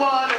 was